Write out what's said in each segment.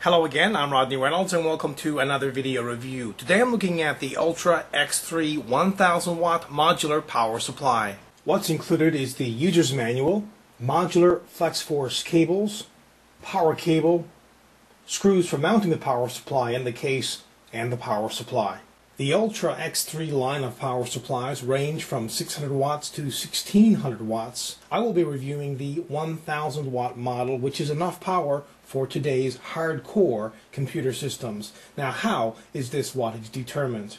Hello again, I'm Rodney Reynolds and welcome to another video review. Today I'm looking at the Ultra X3 1000 watt modular power supply. What's included is the user's manual, modular FlexForce cables, power cable, screws for mounting the power supply in the case, and the power supply. The Ultra X3 line of power supplies range from 600 watts to 1600 watts. I will be reviewing the 1000 watt model, which is enough power for today's hardcore computer systems. Now, how is this wattage determined?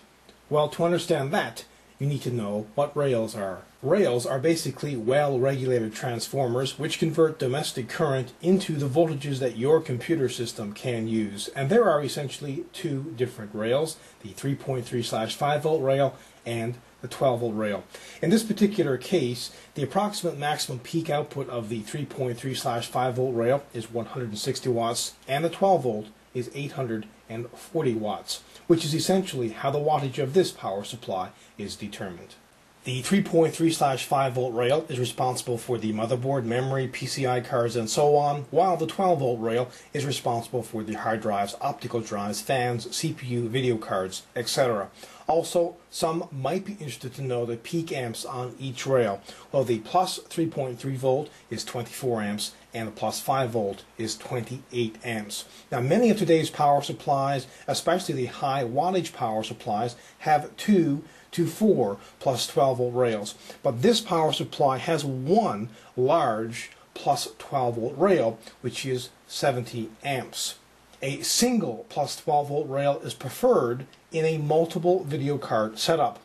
Well, to understand that, you need to know what rails are. Rails are basically well-regulated transformers which convert domestic current into the voltages that your computer system can use. And there are essentially two different rails, the 3.3/5 volt rail and the 12 volt rail. In this particular case, the approximate maximum peak output of the 3.3/5 volt rail is 160 watts and the 12 volt is 840 watts, which is essentially how the wattage of this power supply is determined. The 3.3/5 volt rail is responsible for the motherboard, memory, PCI cards, and so on, while the 12 volt rail is responsible for the hard drives, optical drives, fans, CPU, video cards, etc. Also, some might be interested to know the peak amps on each rail. Well, the plus 3.3 volt is 24 amps, and the plus 5 volt is 28 amps. Now, many of today's power supplies, especially the high wattage power supplies, have 2 to 4 plus 12 volt rails. But this power supply has one large plus 12 volt rail, which is 70 amps. A single plus 12 volt rail is preferred in a multiple video card setup.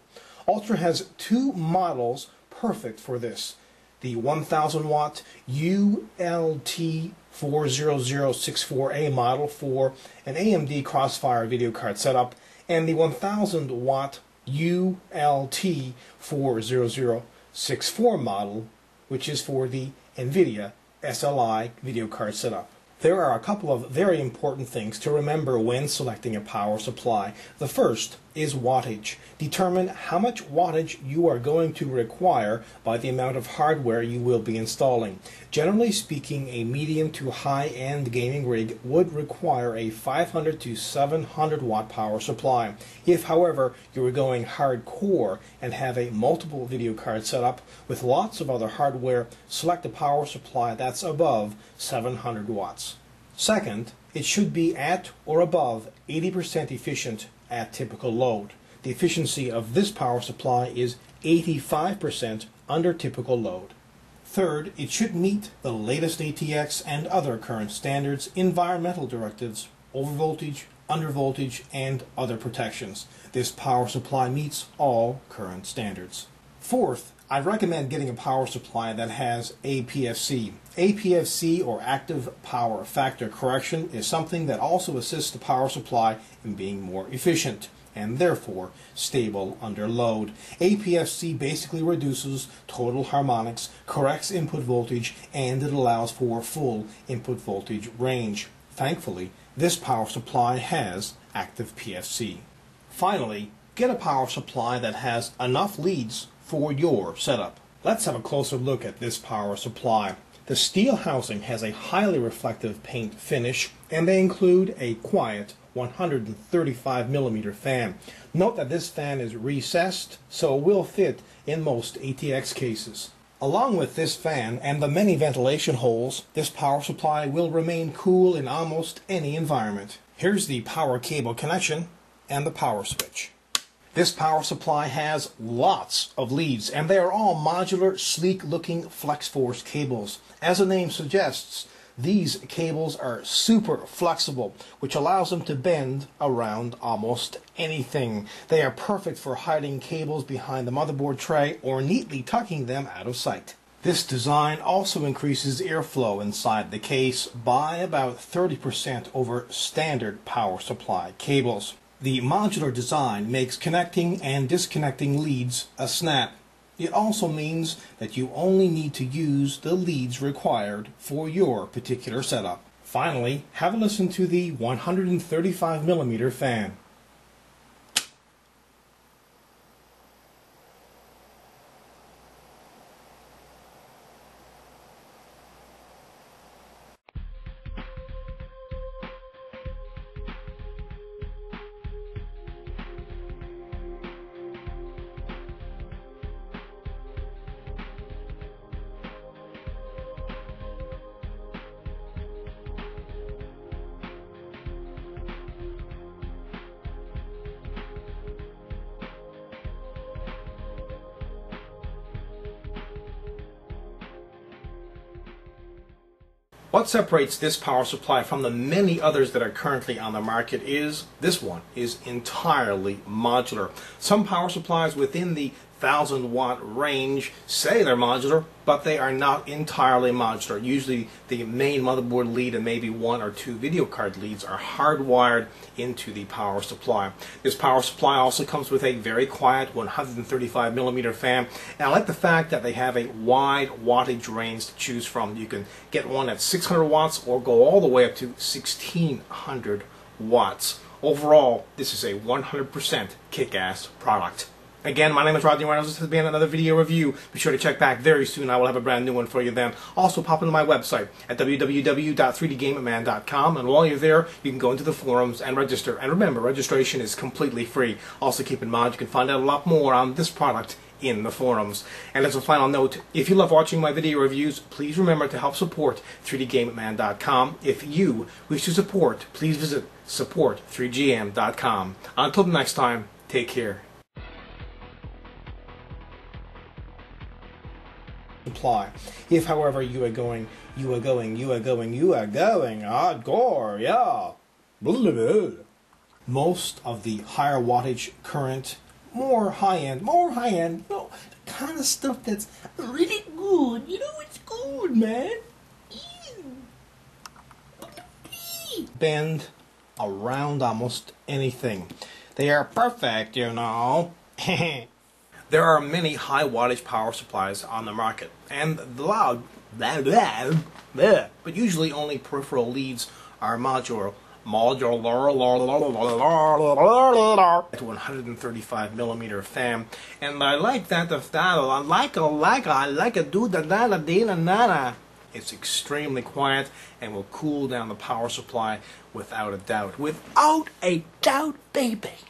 Ultra has two models perfect for this. The 1000 watt ULT40064A model for an AMD Crossfire video card setup and the 1000 watt ULT40064 model, which is for the Nvidia SLI video card setup. There are a couple of very important things to remember when selecting a power supply. The first is wattage. Determine how much wattage you are going to require by the amount of hardware you will be installing. Generally speaking, a medium to high-end gaming rig would require a 500 to 700 watt power supply. If, however, you are going hardcore and have a multiple video card setup with lots of other hardware, select a power supply that's above 700 watts. Second, it should be at or above 80% efficient at typical load. The efficiency of this power supply is 85% under typical load. Third, it should meet the latest ATX and other current standards, environmental directives, overvoltage, undervoltage, and other protections. This power supply meets all current standards. Fourth, I recommend getting a power supply that has APFC. APFC, or Active Power Factor Correction, is something that also assists the power supply in being more efficient and therefore stable under load. APFC basically reduces total harmonics, corrects input voltage, and it allows for full input voltage range. Thankfully, this power supply has active PFC. Finally, get a power supply that has enough leads for your setup. Let's have a closer look at this power supply. The steel housing has a highly reflective paint finish and they include a quiet 135mm fan. Note that this fan is recessed, so will fit in most ATX cases. Along with this fan and the many ventilation holes, this power supply will remain cool in almost any environment. Here's the power cable connection and the power switch. This power supply has lots of leads, and they are all modular, sleek-looking FlexForce cables. As the name suggests, these cables are super flexible, which allows them to bend around almost anything. They are perfect for hiding cables behind the motherboard tray or neatly tucking them out of sight. This design also increases airflow inside the case by about 30% over standard power supply cables. The modular design makes connecting and disconnecting leads a snap. It also means that you only need to use the leads required for your particular setup. Finally, have a listen to the 135mm fan. What separates this power supply from the many others that are currently on the market is this one is entirely modular. Some power supplies within the 1,000-watt range say they're modular, but they are not entirely modular. Usually the main motherboard lead and maybe one or two video card leads are hardwired into the power supply. This power supply also comes with a very quiet 135mm fan, and I like the fact that they have a wide wattage range to choose from. You can get one at 600 watts or go all the way up to 1,600 watts. Overall, this is a 100% kick-ass product. Again, my name is Rodney Reynolds. This has been another video review. Be sure to check back very soon. I will have a brand new one for you then. Also, pop into my website at www.3dgameman.com, and while you're there, you can go into the forums and register. And remember, registration is completely free. Also, keep in mind, you can find out a lot more on this product in the forums. And as a final note, if you love watching my video reviews, please remember to help support 3dGameMan.com. If you wish to support, please visit support3gm.com. Until the next time, take care. Supply. If, however, you are going hardcore, yeah. Blah, blah, blah. Most of the higher wattage current, more high end, you know, the kind of stuff that's really good. You know, it's good, man. Bend around almost anything. They are perfect, you know. There are many high wattage power supplies on the market, and loud, blah, blah, blah, but usually only peripheral leads are modular. At 135mm fan, and I like that. I like a dude that. It's extremely quiet and will cool down the power supply without a doubt. Without a doubt, baby.